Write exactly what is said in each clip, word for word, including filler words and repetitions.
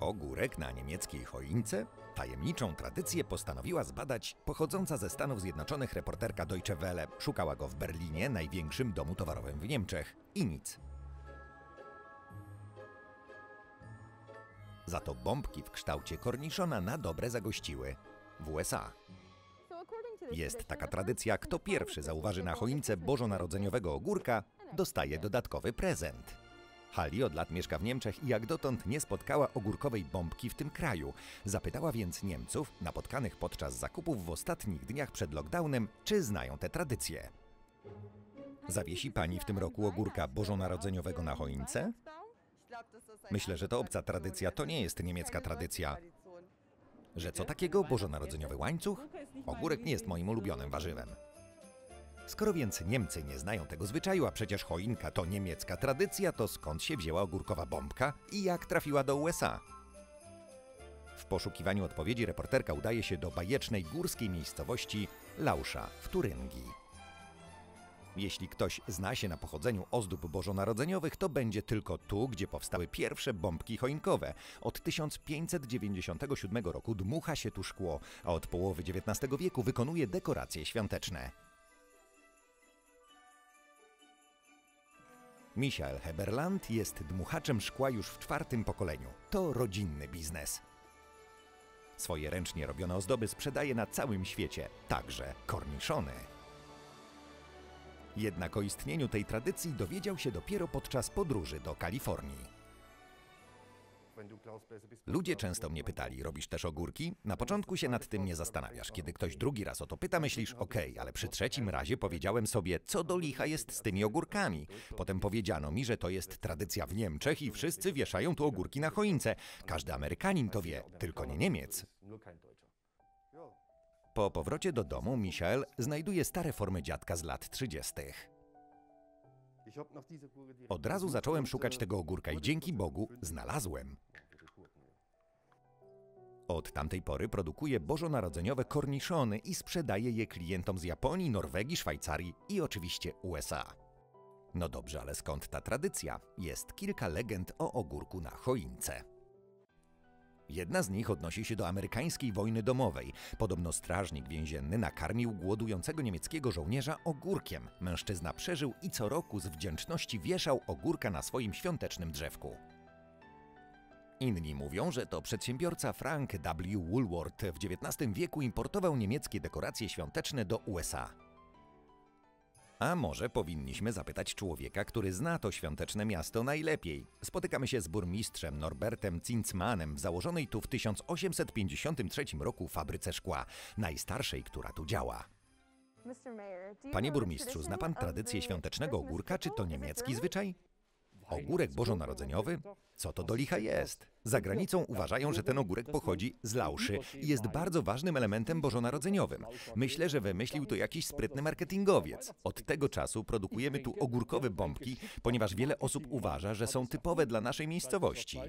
Ogórek na niemieckiej choince? Tajemniczą tradycję postanowiła zbadać pochodząca ze Stanów Zjednoczonych reporterka Deutsche Welle. Szukała go w Berlinie, największym domu towarowym w Niemczech. I nic. Za to bombki w kształcie korniszona na dobre zagościły w U S A. Jest taka tradycja, kto pierwszy zauważy na choince bożonarodzeniowego ogórka, dostaje dodatkowy prezent. Halli od lat mieszka w Niemczech i jak dotąd nie spotkała ogórkowej bombki w tym kraju. Zapytała więc Niemców, napotkanych podczas zakupów w ostatnich dniach przed lockdownem, czy znają tę tradycję. Zawiesi pani w tym roku ogórka bożonarodzeniowego na choince? Myślę, że to obca tradycja, to nie jest niemiecka tradycja. Że co takiego bożonarodzeniowy łańcuch? Ogórek nie jest moim ulubionym warzywem. Skoro więc Niemcy nie znają tego zwyczaju, a przecież choinka to niemiecka tradycja, to skąd się wzięła ogórkowa bombka i jak trafiła do U S A? W poszukiwaniu odpowiedzi reporterka udaje się do bajecznej górskiej miejscowości Lauscha w Turyngii. Jeśli ktoś zna się na pochodzeniu ozdób bożonarodzeniowych, to będzie tylko tu, gdzie powstały pierwsze bombki choinkowe. Od tysiąc pięćset dziewięćdziesiątego siódmego roku dmucha się tu szkło, a od połowy dziewiętnastego wieku wykonuje dekoracje świąteczne. Michael Heberland jest dmuchaczem szkła już w czwartym pokoleniu. To rodzinny biznes. Swoje ręcznie robione ozdoby sprzedaje na całym świecie, także korniszony. Jednak o istnieniu tej tradycji dowiedział się dopiero podczas podróży do Kalifornii. Ludzie często mnie pytali, robisz też ogórki? Na początku się nad tym nie zastanawiasz. Kiedy ktoś drugi raz o to pyta, myślisz, okej, okay, ale przy trzecim razie powiedziałem sobie, co do licha jest z tymi ogórkami. Potem powiedziano mi, że to jest tradycja w Niemczech i wszyscy wieszają tu ogórki na choince. Każdy Amerykanin to wie, tylko nie Niemiec. Po powrocie do domu Michael znajduje stare formy dziadka z lat trzydziestych. Od razu zacząłem szukać tego ogórka i dzięki Bogu znalazłem. Od tamtej pory produkuje bożonarodzeniowe korniszony i sprzedaje je klientom z Japonii, Norwegii, Szwajcarii i oczywiście U S A. No dobrze, ale skąd ta tradycja? Jest kilka legend o ogórku na choince. Jedna z nich odnosi się do amerykańskiej wojny domowej. Podobno strażnik więzienny nakarmił głodującego niemieckiego żołnierza ogórkiem. Mężczyzna przeżył i co roku z wdzięczności wieszał ogórka na swoim świątecznym drzewku. Inni mówią, że to przedsiębiorca Frank W Woolworth w dziewiętnastym wieku importował niemieckie dekoracje świąteczne do U S A. A może powinniśmy zapytać człowieka, który zna to świąteczne miasto najlepiej. Spotykamy się z burmistrzem Norbertem Zinzmanem w założonej tu w tysiąc osiemset pięćdziesiątym trzecim roku fabryce szkła, najstarszej, która tu działa. Panie burmistrzu, zna pan tradycję świątecznego ogórka? Czy to niemiecki zwyczaj? Ogórek bożonarodzeniowy? Co to do licha jest? Za granicą uważają, że ten ogórek pochodzi z Lauszy i jest bardzo ważnym elementem bożonarodzeniowym. Myślę, że wymyślił to jakiś sprytny marketingowiec. Od tego czasu produkujemy tu ogórkowe bombki, ponieważ wiele osób uważa, że są typowe dla naszej miejscowości.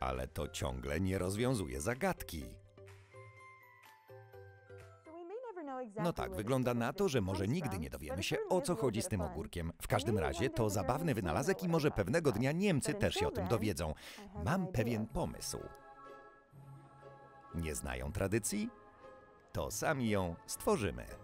Ale to ciągle nie rozwiązuje zagadki. No tak, wygląda na to, że może nigdy nie dowiemy się, o co chodzi z tym ogórkiem. W każdym razie to zabawny wynalazek i może pewnego dnia Niemcy też się o tym dowiedzą. Mam pewien pomysł. Nie znają tradycji? To sami ją stworzymy.